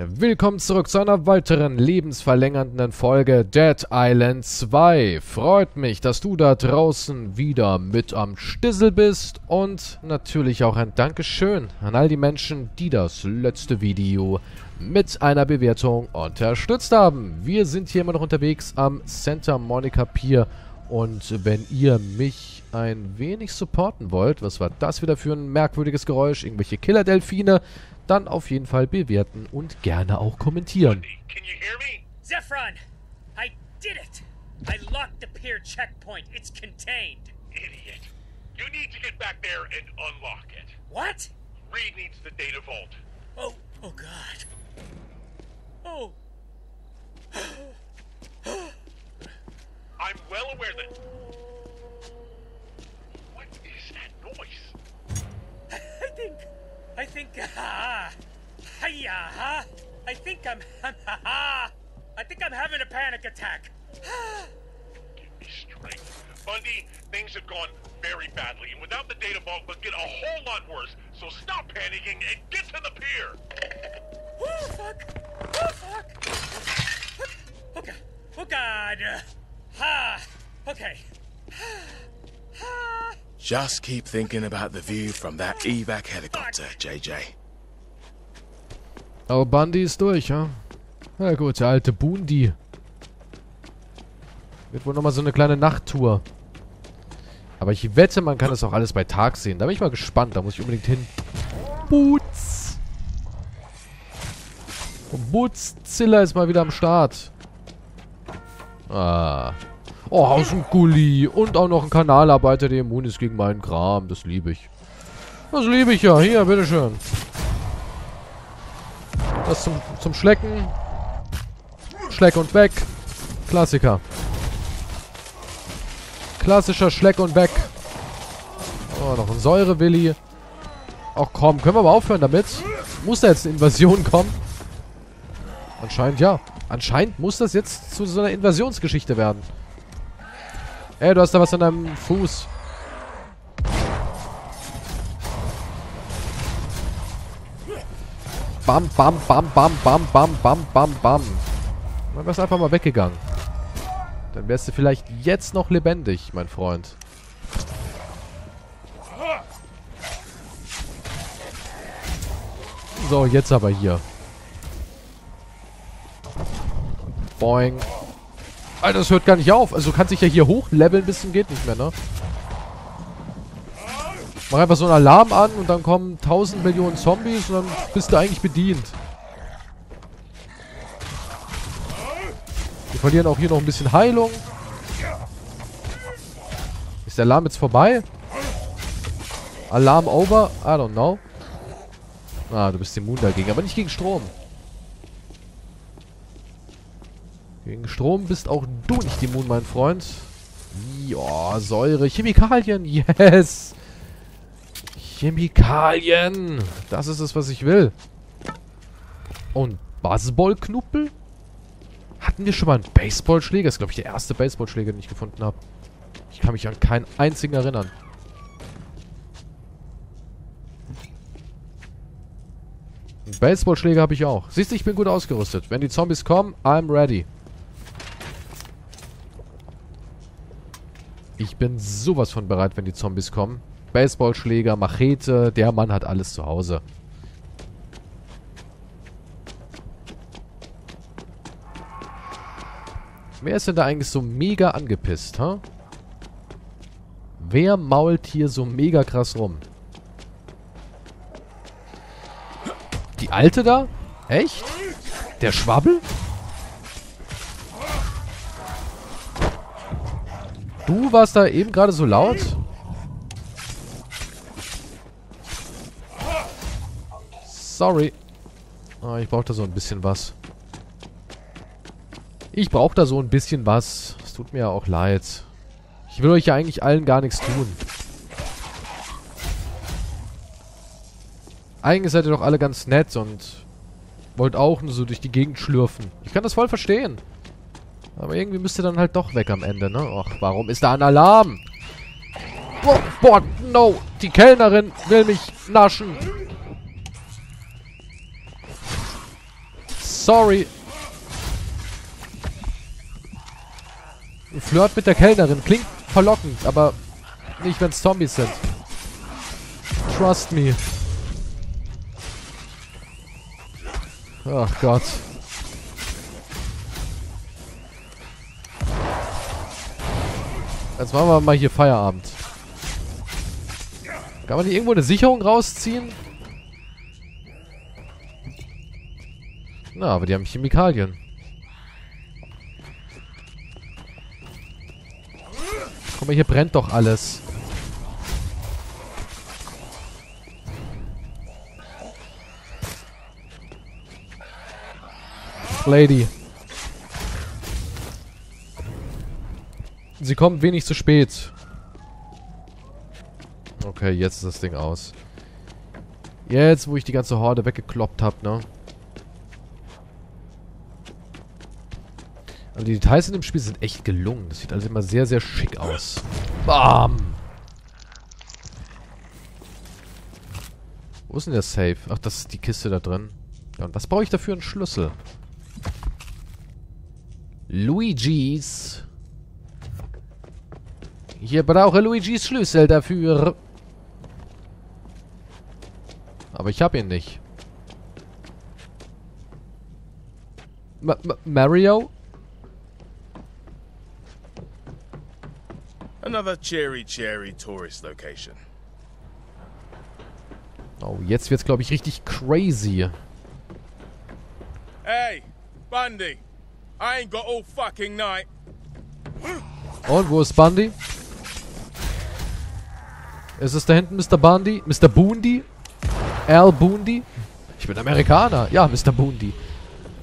Willkommen zurück zu einer weiteren lebensverlängernden Folge Dead Island 2. Freut mich, dass du da draußen wieder mit am Stissel bist und natürlich auch ein Dankeschön an all die Menschen, die das letzte Video mit einer Bewertung unterstützt haben. Wir sind hier immer noch unterwegs am Santa Monica Pier und wenn ihr mich ein wenig supporten wollt, was war das wieder für ein merkwürdiges Geräusch, irgendwelche Killer-Delfine, dann auf jeden Fall bewerten und gerne auch kommentieren. Can you hear me? Zephron, I did it. I locked the pier checkpoint. It's contained. Idiot. You need to get back there and unlock it. What? Reed needs the data vault. Oh God. Oh. I'm well aware that. What is that noise? I think I'm having a panic attack. Give me straight. Bundy, things have gone very badly, and without the data vault, we'll get a whole lot worse. So stop panicking and get to the pier. Oh fuck! Oh fuck! Oh God! Oh God! Ha! Okay. Ha! Just keep thinking about the view from that evac helicopter, JJ. Oh, Bundy ist durch, ja? Na gut, der alte Bundy. Wird wohl nochmal so eine kleine Nachttour. Aber ich wette, man kann das auch alles bei Tag sehen. Da bin ich mal gespannt, da muss ich unbedingt hin. Boots! Bootszilla ist mal wieder am Start. Ah. Oh, Haus und Gulli. Und auch noch ein Kanalarbeiter, der immun ist gegen meinen Kram. Das liebe ich. Das liebe ich ja. Hier, bitteschön. Das zum Schlecken. Schleck und weg. Klassiker. Klassischer Schleck und weg. Oh, noch ein Säurewilli. Ach komm, können wir aber aufhören damit? Muss da jetzt eine Invasion kommen? Anscheinend ja. Anscheinend muss das jetzt zu so einer Invasionsgeschichte werden. Ey, du hast da was an deinem Fuß. Bam, bam, bam, bam, bam, bam, bam, bam, bam. Dann wärst du einfach mal weggegangen. Dann wärst du vielleicht jetzt noch lebendig, mein Freund. So, jetzt aber hier. Boing. Alter, das hört gar nicht auf. Also du kannst dich ja hier hochleveln, bis zum geht nicht mehr, ne? Mach einfach so einen Alarm an und dann kommen 1000 Millionen Zombies und dann bist du eigentlich bedient. Wir verlieren auch hier noch ein bisschen Heilung. Ist der Alarm jetzt vorbei? Alarm over? I don't know. Ah, du bist immun dagegen, aber nicht gegen Strom. Gegen Strom bist auch du nicht immun, mein Freund. Ja, Säure. Chemikalien. Yes. Chemikalien. Das ist es, was ich will. Und Baseballknuppel? Hatten wir schon mal einen Baseballschläger? Das ist, glaube ich, der erste Baseballschläger, den ich gefunden habe. Ich kann mich an keinen einzigen erinnern. Einen Baseballschläger habe ich auch. Siehst du, ich bin gut ausgerüstet. Wenn die Zombies kommen, I'm ready. Ich bin sowas von bereit, wenn die Zombies kommen. Baseballschläger, Machete, der Mann hat alles zu Hause. Wer ist denn da eigentlich so mega angepisst, hä? Wer mault hier so mega krass rum? Die Alte da? Echt? Der Schwabbel? Du warst da eben gerade so laut? Sorry. Oh, ich brauche da so ein bisschen was. Es tut mir ja auch leid. Ich will euch ja eigentlich allen gar nichts tun. Eigentlich seid ihr doch alle ganz nett und wollt auch nur so durch die Gegend schlürfen. Ich kann das voll verstehen. Aber irgendwie müsst ihr dann halt doch weg am Ende, ne? Ach, warum ist da ein Alarm? Oh, boah, no. Die Kellnerin will mich naschen. Sorry. Flirt mit der Kellnerin. Klingt verlockend, aber nicht, wenn es Zombies sind. Trust me. Ach Gott. Jetzt machen wir mal hier Feierabend. Kann man hier irgendwo eine Sicherung rausziehen? Na, aber die haben Chemikalien. Guck mal, hier brennt doch alles. Lady. Sie kommt wenig zu spät. Okay, jetzt ist das Ding aus. Jetzt, wo ich die ganze Horde weggekloppt habe, ne? Also die Details in dem Spiel sind echt gelungen. Das sieht alles immer sehr, sehr schick aus. Bam! Wo ist denn der Safe? Ach, das ist die Kiste da drin. Ja, und was brauche ich dafür? Einen Schlüssel. Luigis. Ich brauche Luigis Schlüssel dafür. Aber ich habe ihn nicht. Mario? Another cherry tourist location. Oh, jetzt wird's, glaube ich, richtig crazy. Hey, Bundy. I ain't got all fucking night. Und wo ist Bundy? Ist es da hinten Mr. Bundy? Mr. Bundy? Al Bundy? Ich bin Amerikaner. Ja, Mr. Bundy.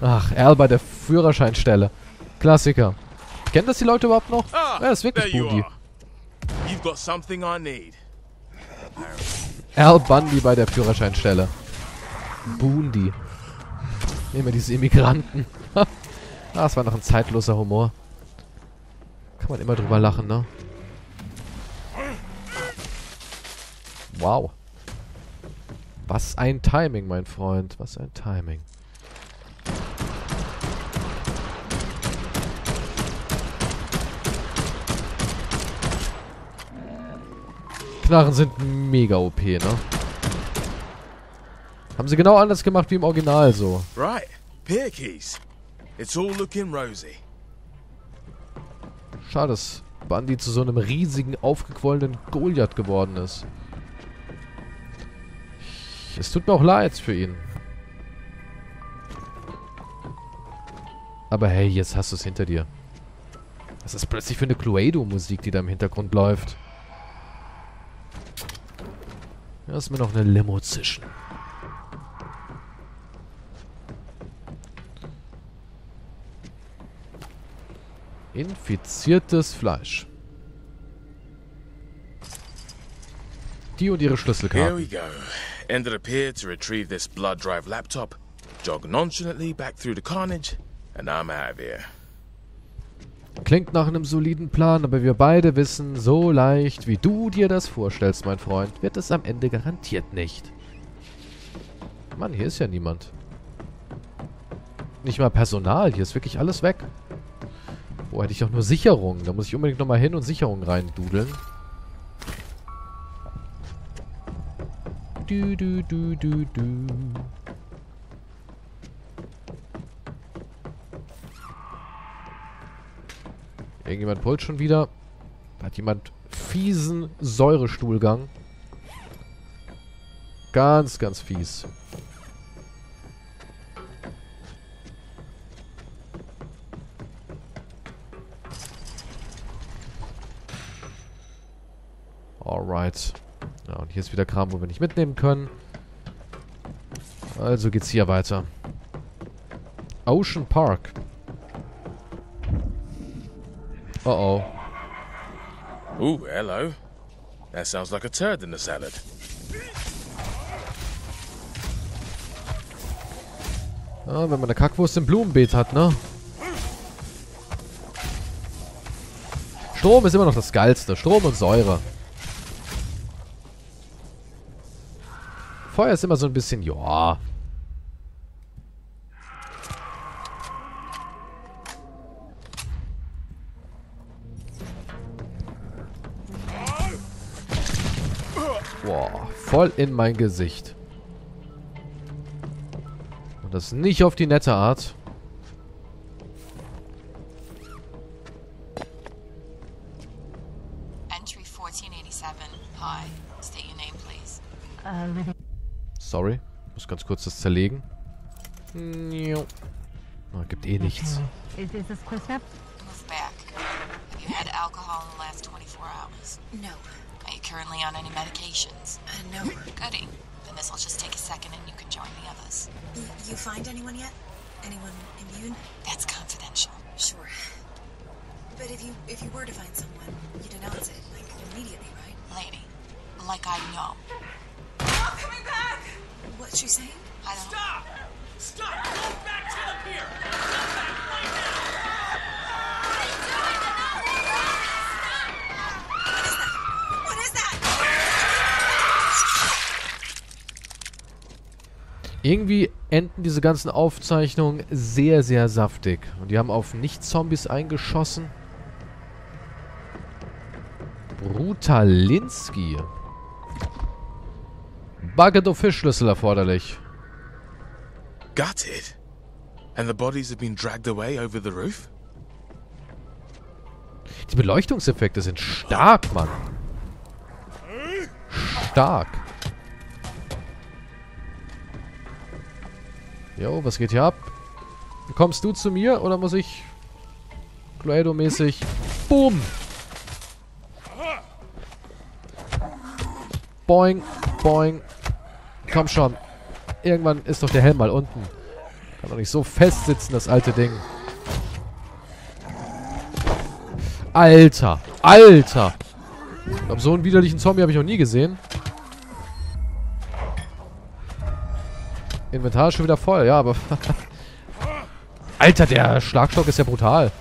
Ach, Al bei der Führerscheinstelle. Klassiker. Kennen das die Leute überhaupt noch? Ah, ja, ist wirklich Bundy. You've got something I need. Al Bundy bei der Führerscheinstelle. Bundy. Nehmen wir diese Immigranten. Ah, das war noch ein zeitloser Humor. Kann man immer drüber lachen, ne? Wow. Was ein Timing, mein Freund. Was ein Timing. Knarren sind mega OP, ne? Haben sie genau anders gemacht wie im Original so. Right. Pier keys. It's all looking rosy. Schade, dass Bundy zu so einem riesigen, aufgequollenen Goliath geworden ist. Es tut mir auch leid für ihn. Aber hey, jetzt hast du es hinter dir. Was ist plötzlich für eine Cluedo-Musik, die da im Hintergrund läuft? Lass mir noch eine Limo zischen. Infiziertes Fleisch. Die und ihre Schlüsselkarten. Here we go. End of the pier to retrieve this blood drive laptop. Jog nonchalantly back through the carnage and I'm out of here. Klingt nach einem soliden Plan, aber wir beide wissen, so leicht, wie du dir das vorstellst, mein Freund, wird es am Ende garantiert nicht. Mann, hier ist ja niemand. Nicht mal Personal, hier ist wirklich alles weg. Wo hätte ich doch nur Sicherungen? Da muss ich unbedingt nochmal hin und Sicherungen reindudeln. Du. Irgendjemand pullt schon wieder. Hat jemand fiesen Säurestuhlgang. Ganz, ganz fies. Alright. Ja, und hier ist wieder Kram, wo wir nicht mitnehmen können. Also geht's hier weiter. Ocean Park. Uh-oh. Ooh, hello. That sounds like a turd in a salad. Ah, wenn man eine Kackwurst im Blumenbeet hat, ne? Strom ist immer noch das Geilste. Strom und Säure. Feuer ist immer so ein bisschen, ja. Boah, voll in mein Gesicht. Und das nicht auf die nette Art. Entry 1487. Hi. State your name, please. Sorry. Muss ganz kurz das zerlegen. Oh, gibt eh nichts. Okay. Is this quick step? Move back. Have you had alcohol in the last 24 hours? No. Are you currently on any medications? No. Goody. Then this will just take a second and you can join the others. You find anyone yet? Anyone immune? That's confidential. Sure. But if you were to find someone, you'd announce it, like, immediately, right? Lady, like I know. Not coming back! What's she saying? I don't... Stop! Stop! Go back to the pier! Go back right now! Irgendwie enden diese ganzen Aufzeichnungen sehr, sehr saftig. Und die haben auf Nicht-Zombies eingeschossen. Brutalinski. Bucket of Fischschlüssel erforderlich. Got it. And the bodies have been dragged away over the roof? Die Beleuchtungseffekte sind stark, Mann. Stark. Jo, was geht hier ab? Kommst du zu mir oder muss ich Cluedo-mäßig? Boom! Boing, boing. Komm schon. Irgendwann ist doch der Helm mal unten. Kann doch nicht so fest sitzen, das alte Ding. Alter, Alter! Ich glaube, so einen widerlichen Zombie habe ich noch nie gesehen. Inventar ist schon wieder voll, ja, aber... Alter, der Schlagstock ist ja brutal.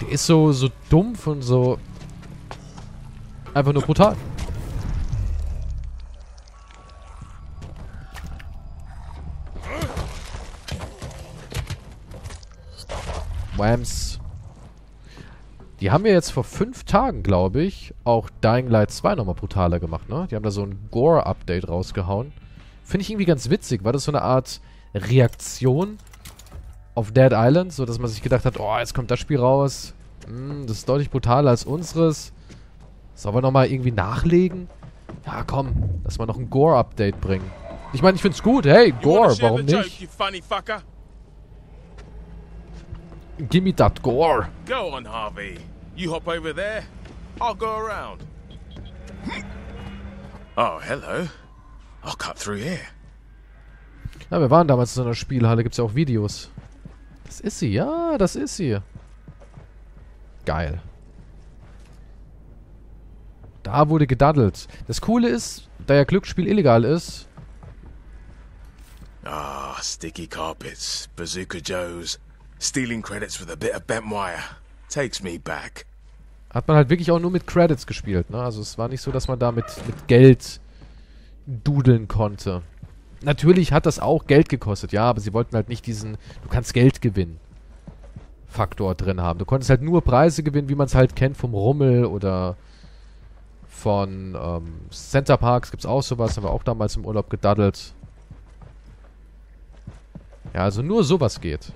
Der ist so dumpf und so... Einfach nur brutal. Whams. Die haben ja jetzt vor 5 Tagen, glaube ich, auch Dying Light 2 nochmal brutaler gemacht, ne? Die haben da so ein Gore-Update rausgehauen. Finde ich irgendwie ganz witzig. War das so eine Art Reaktion auf Dead Island? So, dass man sich gedacht hat, oh, jetzt kommt das Spiel raus. Das ist deutlich brutaler als unseres. Sollen wir nochmal irgendwie nachlegen? Ja, komm. Lass mal noch ein Gore-Update bringen. Ich meine, ich find's gut. Hey, Gore, warum nicht? Gimme that gore. Go on, Harvey. You hop over there. I'll go around. Oh, hello. I'll cut through here. Ja, wir waren damals in so einer Spielhalle. Gibt's ja auch Videos. Das ist sie. Ja, das ist sie. Geil. Da wurde gedaddelt. Das Coole ist, da ja Glücksspiel illegal ist. Ah, sticky carpets. Bazooka Joes. Stealing credits with a bit of bent wire takes me back. Hat man halt wirklich auch nur mit Credits gespielt, ne? Also es war nicht so, dass man da mit Geld dudeln konnte. Natürlich hat das auch Geld gekostet, ja, aber sie wollten halt nicht diesen du kannst Geld gewinnen Faktor drin haben. Du konntest halt nur Preise gewinnen, wie man es halt kennt vom Rummel oder von Centerparks gibt's auch sowas, haben wir auch damals im Urlaub gedaddelt. Ja, also nur sowas geht.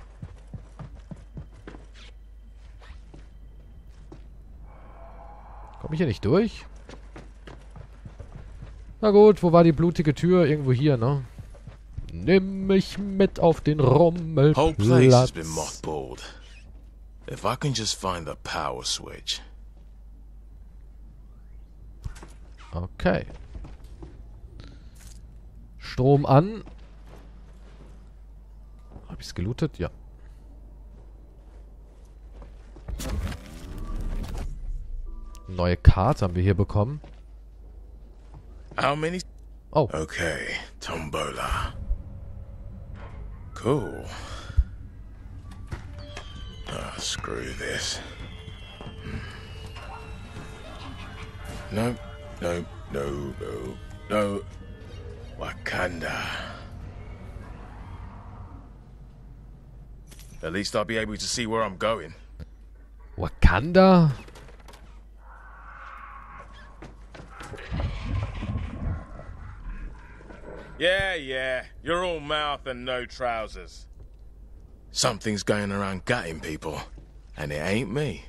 Komme ich hier nicht durch? Na gut, wo war die blutige Tür? Irgendwo hier, ne? Nimm mich mit auf den Rummelplatz. Whole place has been mothballed. If I can just find the power switch. Okay. Strom an. Hab ich's gelootet? Ja. Neue Karte haben wir hier bekommen. Oh. Okay, Tombola. Cool. Oh, screw this. No, no, no, no, no. Wakanda. At least I'll be able to see where I'm going. Wakanda? Yeah, yeah. You're all mouth and no trousers. Something's going around gutting people. And it ain't me.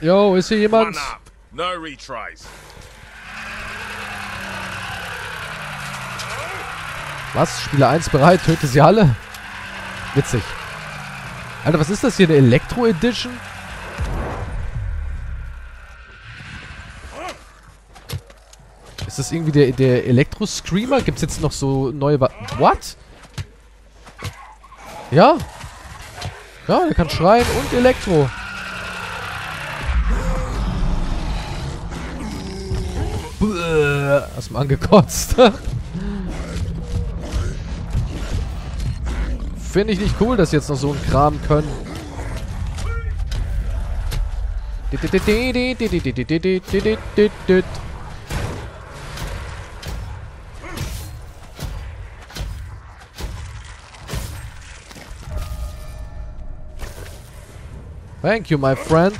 Yo, ist hier jemand? One up. No retries. Was? Spieler 1 bereit, töte sie alle? Witzig. Alter, was ist das hier? Eine Elektro-Edition? Ist das irgendwie der Elektro-Screamer? Gibt's jetzt noch so neue... What? Ja? Ja, der kann schreien und Elektro. Hast du mal angekotzt. Finde ich nicht cool, dass jetzt noch so ein Kram können. Thank you, my friend.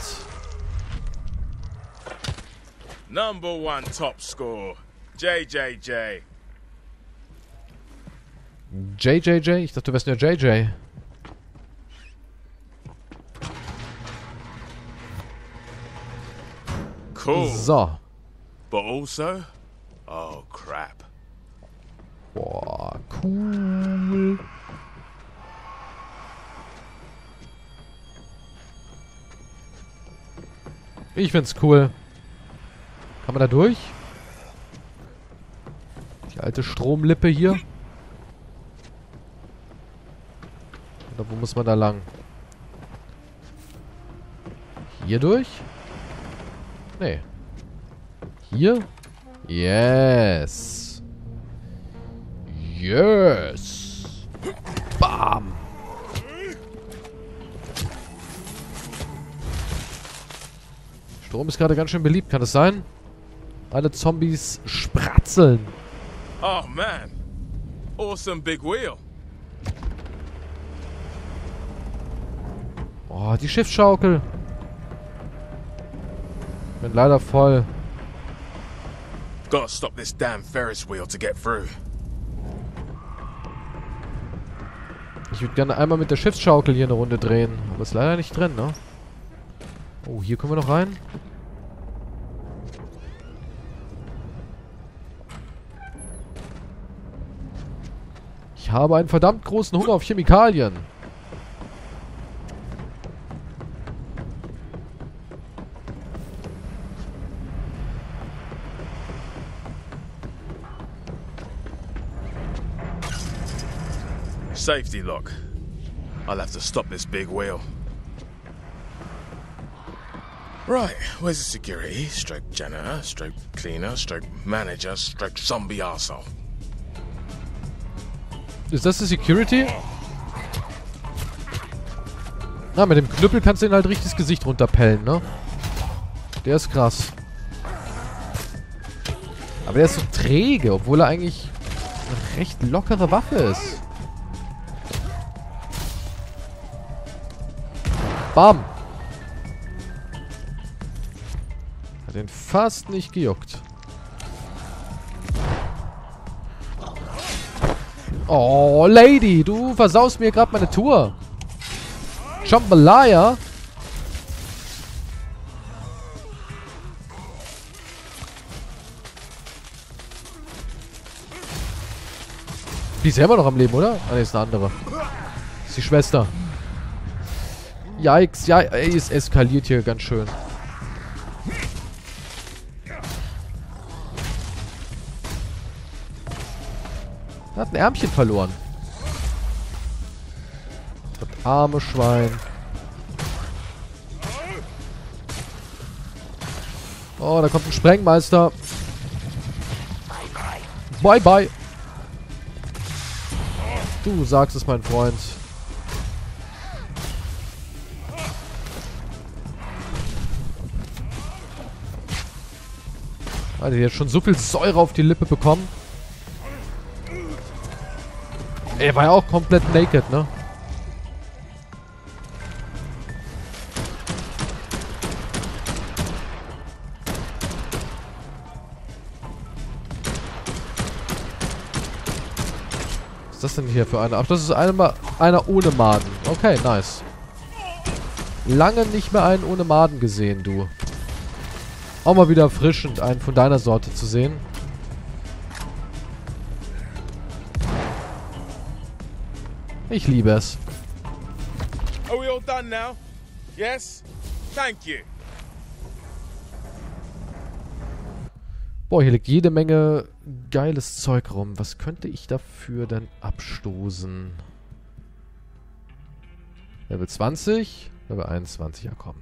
Number one top score. JJJ. JJJ? Ich dachte, du wärst nur JJ. Cool. So. But also... Oh, crap. Boah, cool. Ich find's cool. Kann man da durch? Die alte Stromlippe hier. Oder wo muss man da lang? Hier durch? Nee. Hier? Yes. Yes. Bam. Strom ist gerade ganz schön beliebt, kann das sein? Alle Zombies spratzeln. Oh man. Awesome big wheel. Oh, die Schiffsschaukel. Bin leider voll. Gotta stop this damn Ferris wheel to get through. Ich würde gerne einmal mit der Schiffsschaukel hier eine Runde drehen, aber ist leider nicht drin, ne? Oh, hier können wir noch rein. Ich habe einen verdammt großen Hunger auf Chemikalien. Safety lock. I'll have to stop this big wheel. Right, where's the security? Stroke janitor, stroke cleaner, stroke manager, stroke zombie arsehole. Ist das die Security? Na, mit dem Knüppel kannst du ihn halt richtig das Gesicht runterpellen, ne? Der ist krass. Aber der ist so träge, obwohl er eigentlich eine recht lockere Waffe ist. Bam! Hat den fast nicht gejuckt. Oh, Lady, du versaust mir gerade meine Tour. Jambalaya. Die ist ja immer noch am Leben, oder? Ah, ne, ist eine andere. Ist die Schwester. Yikes, ja, ey, es eskaliert hier ganz schön. Hat ein Ärmchen verloren. Das arme Schwein. Oh, da kommt ein Sprengmeister. Bye, bye. Du sagst es, mein Freund. Alter, die hat schon so viel Säure auf die Lippe bekommen. Er war ja auch komplett naked, ne? Was ist das denn hier für einer? Ach, das ist einer ohne Maden. Okay, nice. Lange nicht mehr einen ohne Maden gesehen, du. Auch mal wieder erfrischend, einen von deiner Sorte zu sehen. Ich liebe es. Are we all done now? Yes? Thank you. Boah, hier liegt jede Menge geiles Zeug rum. Was könnte ich dafür denn abstoßen? Level 20, Level 21, ja komm.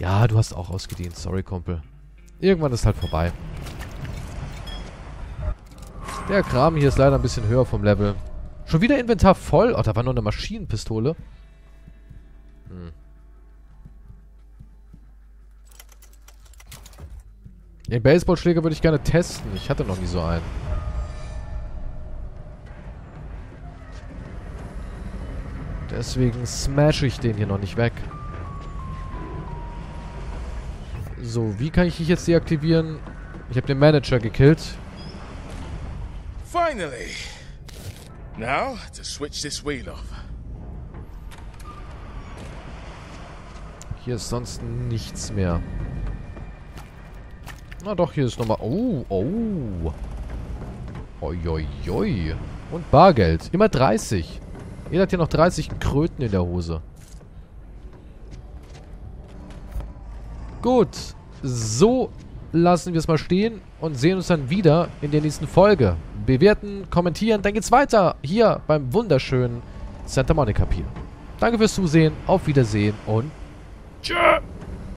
Ja, du hast auch ausgedient. Sorry, Kumpel. Irgendwann ist halt vorbei. Der Kram hier ist leider ein bisschen höher vom Level. Schon wieder Inventar voll? Oh, da war nur eine Maschinenpistole. Hm. Den Baseballschläger würde ich gerne testen. Ich hatte noch nie so einen. Deswegen smash ich den hier noch nicht weg. So, wie kann ich dich jetzt deaktivieren? Ich habe den Manager gekillt. Finally. Now to switch this wheel off. Hier ist sonst nichts mehr. Na doch, hier ist nochmal. Oh, oh. Oioioi. Und Bargeld. Immer 30. Jeder hat hier noch 30 Kröten in der Hose. Gut. So lassen wir es mal stehen und sehen uns dann wieder in der nächsten Folge. Bewerten, kommentieren, dann geht's weiter hier beim wunderschönen Santa Monica Pier. Danke fürs Zusehen, auf Wiedersehen und tschö!